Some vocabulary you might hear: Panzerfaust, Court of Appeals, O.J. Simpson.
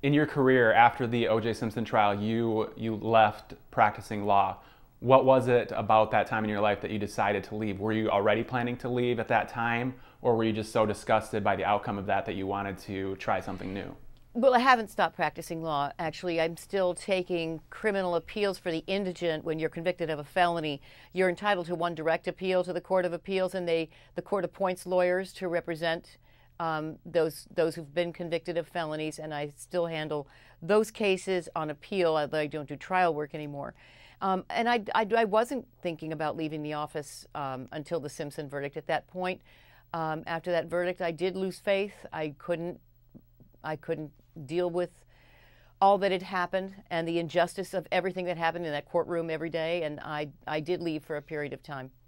In your career after the O.J. Simpson trial, you left practicing law. What was it about that time in your life that you decided to leave? Were you already planning to leave at that time, or were you just so disgusted by the outcome of that you wanted to try something new? Well, I haven't stopped practicing law, actually. I'm still taking criminal appeals for the indigent. When you're convicted of a felony, you're entitled to one direct appeal to the Court of Appeals, and the court appoints lawyers to represent those who've been convicted of felonies, and I still handle those cases on appeal, although I don't do trial work anymore. And I wasn't thinking about leaving the office until the Simpson verdict. At that point, after that verdict, I did lose faith. I couldn't deal with all that had happened and the injustice of everything that happened in that courtroom every day, and I did leave for a period of time.